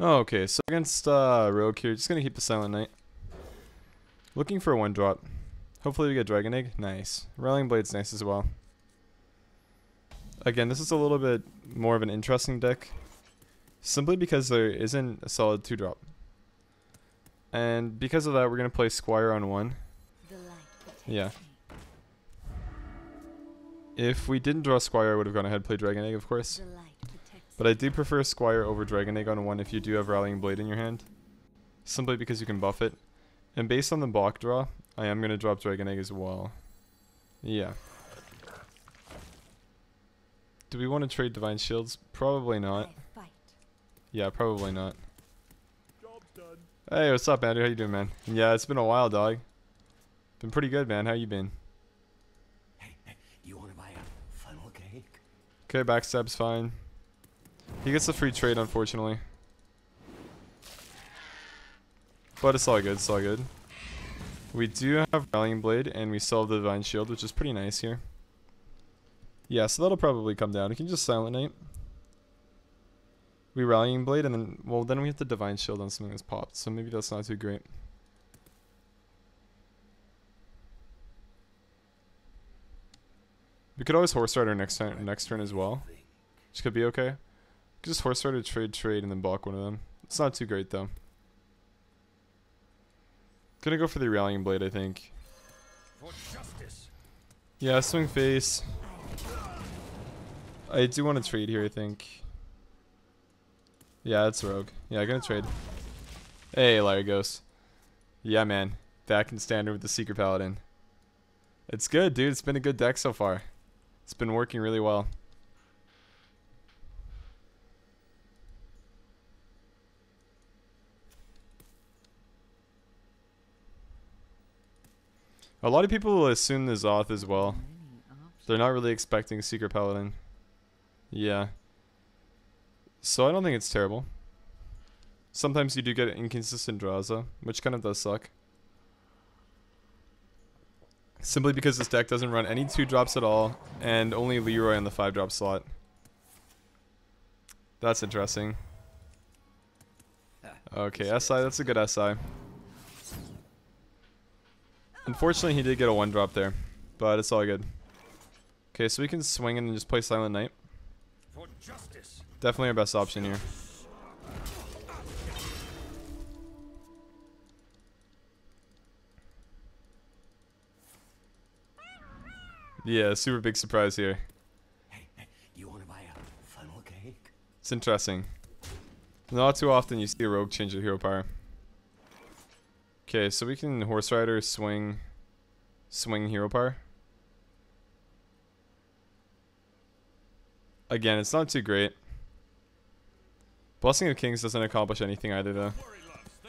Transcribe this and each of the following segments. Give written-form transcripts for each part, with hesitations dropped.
Oh, okay, so against Rogue here, just gonna keep the Silent Knight. Looking for a 1-drop. Hopefully we get Dragon Egg. Nice. Rallying Blade's nice as well. Again, this is a little bit more of an interesting deck, simply because there isn't a solid 2-drop. And because of that, we're gonna play Squire on 1. Yeah. If we didn't draw Squire, I would have gone ahead and played Dragon Egg, of course. But I do prefer Squire over Dragon Egg on 1 if you do have Rallying Blade in your hand, simply because you can buff it. And based on the block draw, I am going to drop Dragon Egg as well. Yeah. Do we want to trade Divine Shields? Probably not. Yeah, probably not. Hey, what's up, Andrew? How you doing, man? Yeah, it's been a while, dog. Been pretty good, man. How you been? You want to buy a funnel cake? Okay, backstab's fine. He gets a free trade, unfortunately. But it's all good, it's all good. We do have Rallying Blade, and we still have the Divine Shield, which is pretty nice here. Yeah, so that'll probably come down. We can just Silent Knight. We Rallying Blade, and then... well, then we have the Divine Shield on something that's popped, so maybe that's not too great. We could always Horse Rider next turn as well, which could be okay. Just Horse Rider, trade, and then block one of them. It's not too great, though. Gonna go for the Rallying Blade, I think. Yeah, swing face. I do want to trade here, I think. Yeah, that's Rogue. Yeah, gonna trade. Hey, LiarGhost. Yeah, man. Back in standard with the Secret Paladin. It's good, dude. It's been a good deck so far. It's been working really well. A lot of people will assume the Zoth as well. They're not really expecting Secret Paladin. Yeah. So I don't think it's terrible. Sometimes you do get inconsistent draws though, which kind of does suck. Simply because this deck doesn't run any 2-drops at all, and only Leroy on the 5-drop slot. That's interesting. Okay, SI, that's a good SI. Unfortunately, he did get a 1-drop there, but it's all good. Okay, so we can swing and just play Silent Knight. Definitely our best option here. Yeah, super big surprise here. You want to buy a funnel cake? It's interesting. Not too often you see a Rogue change their hero power. Okay, so we can Horse Rider, swing hero power. Again, it's not too great. Blessing of Kings doesn't accomplish anything either, though.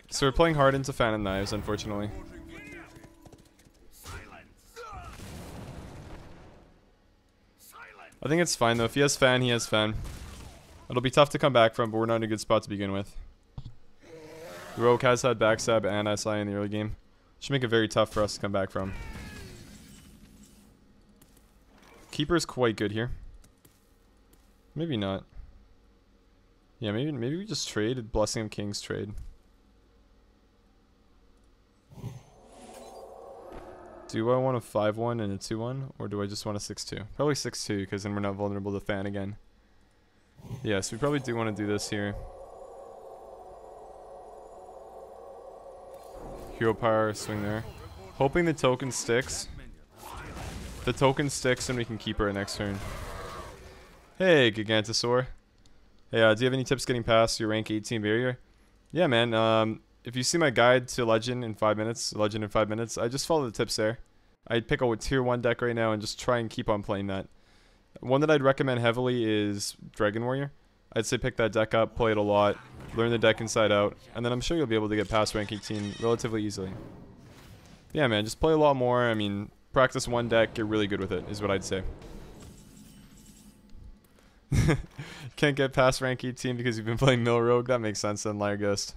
So we're playing hard into Phantom Knives, unfortunately. I think it's fine, though. If he has Fan, he has Fan. It'll be tough to come back from, but we're not in a good spot to begin with. The Rogue has had backstab and SI in the early game. Should make it very tough for us to come back from. Keeper's quite good here. Maybe not. Yeah, maybe we just trade. Blessing of Kings trade. Do I want a 5-1 and a 2-1? Or do I just want a 6-2? Probably 6-2, because then we're not vulnerable to Fan again. Yeah, so we probably do want to do this here. Hero power, swing there. Hoping the token sticks. The token sticks and we can keep her next turn. Hey, Gigantosaur. Hey, do you have any tips getting past your rank 18 barrier? Yeah, man. If you see my guide to Legend in 5 minutes, I just follow the tips there. I'd pick a tier 1 deck right now and just try and keep on playing that. One that I'd recommend heavily is Dragon Warrior. I'd say pick that deck up, play it a lot, learn the deck inside out, and then I'm sure you'll be able to get past rank 18 relatively easily. Yeah, man, just play a lot more. I mean, practice one deck, get really good with it, is what I'd say. Can't get past rank 18 because you've been playing Mill Rogue? That makes sense then, LiarGhost.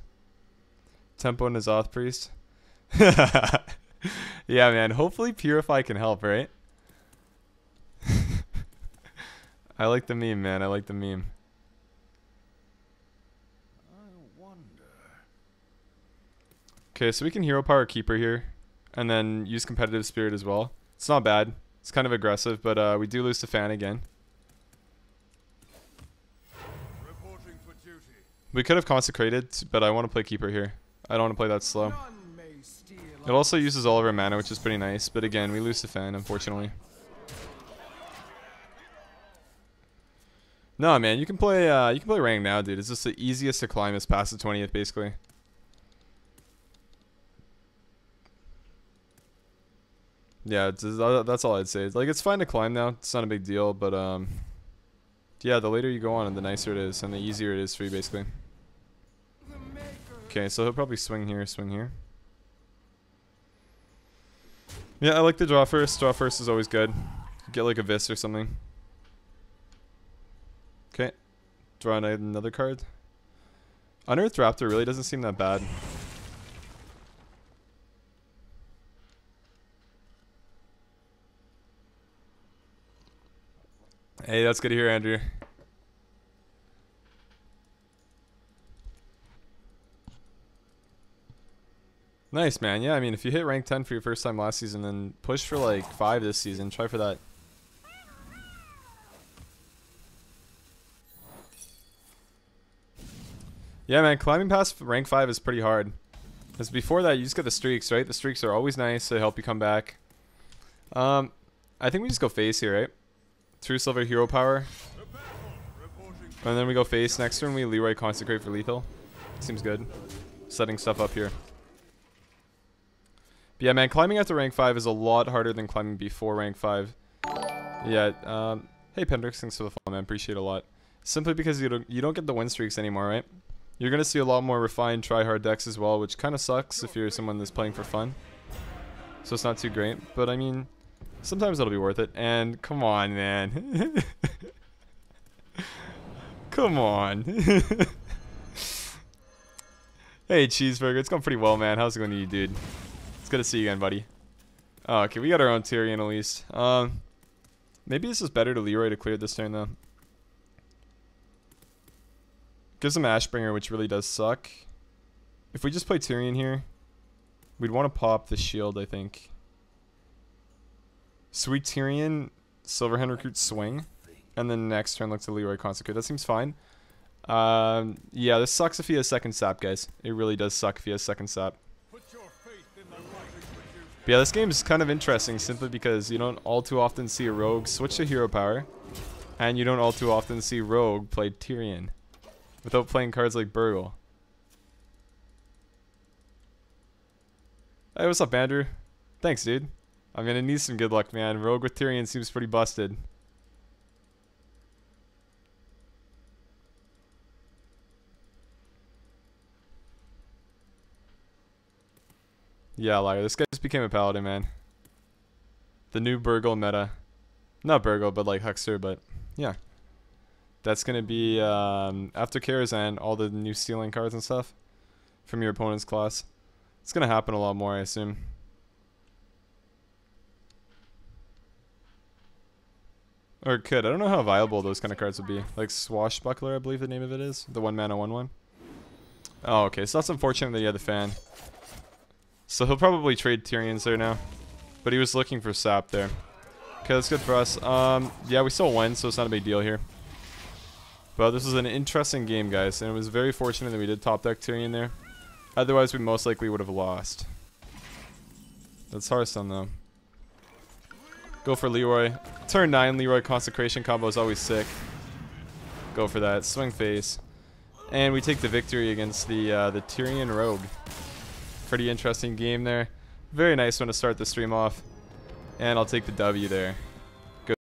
Tempo N'Zoth Priest? Yeah, man, hopefully Purify can help, right? I like the meme, man, I like the meme. Okay, so we can hero power Keeper here, and then use Competitive Spirit as well. It's not bad. It's kind of aggressive, but we do lose to Fan again. We could have Consecrated, but I want to play Keeper here. I don't want to play that slow. It also uses all of our mana, which is pretty nice, but again, we lose to Fan, unfortunately. No, man, you can play Rang now, dude. It's just the easiest to climb is past the 20th, basically. Yeah, that's all I'd say. Like, it's fine to climb now. It's not a big deal, but yeah, the later you go on, the nicer it is, and the easier it is for you, basically. Okay, so he'll probably swing here, swing here. Yeah, I like the draw first. Draw first is always good. Get like a Vis or something. Okay. Draw another card. Unearthed Raptor really doesn't seem that bad. Hey, that's good to hear, Andrew. Nice, man. Yeah, I mean, if you hit rank 10 for your first time last season, then push for like 5 this season. Try for that. Yeah, man, climbing past rank 5 is pretty hard. Because before that, you just get the streaks, right? The streaks are always nice. They help you come back. I think we just go face here, right? True silver hero power. And then we go face. Next turn, we Leroy Consecrate for lethal. Seems good. Setting stuff up here. Yeah, man, climbing after rank 5 is a lot harder than climbing before rank 5. Yeah, hey, Pendrix, thanks for the follow, man. Appreciate it a lot. Simply because you don't get the win streaks anymore, right? You're going to see a lot more refined try-hard decks as well, which kind of sucks if you're someone that's playing for fun. So it's not too great, but I mean, sometimes it'll be worth it. And come on, man. Come on. Hey, Cheeseburger, it's going pretty well, man. How's it going to you, dude? Good to see you again, buddy. Oh, okay, we got our own Tyrion at least. Maybe this is better to Leroy to clear this turn though. Gives him Ashbringer, which really does suck. If we just play Tyrion here, we'd want to pop the shield, I think. Sweet Tyrion, Silverhand Recruit swing, and then next turn look to Leroy Consecrate. That seems fine. Yeah, this sucks if he has second sap, guys. It really does suck if he has second sap. But yeah, this game is kind of interesting simply because you don't all too often see a rogue switch to hero power, and you don't all too often see rogue play Tyrion without playing cards like Burgle. Hey, what's up, Andrew? Thanks, dude. I'm gonna need some good luck, man. Rogue with Tyrion seems pretty busted. Yeah, liar. This guy just became a paladin, man. The new Burgle meta. Not Burgle, but like Huckster, but yeah. That's going to be after Karazhan, all the new stealing cards and stuff from your opponent's class. It's going to happen a lot more, I assume. Or it could. I don't know how viable those kind of cards would be. Like Swashbuckler, I believe the name of it is. The 1-mana 1/1. Oh, okay. So that's unfortunate that you had the Fan. So he'll probably trade Tyrions there now. But he was looking for sap there. Okay, that's good for us. Yeah, we still won, so it's not a big deal here. But this was an interesting game, guys. And it was very fortunate that we did top deck Tyrion there. Otherwise, we most likely would have lost. That's Hearthstone, though. Go for Leroy. Turn 9, Leroy Consecration combo is always sick. Go for that. Swing face. And we take the victory against the Tyrion Rogue. Pretty interesting game there. Very nice one to start the stream off. And I'll take the W there.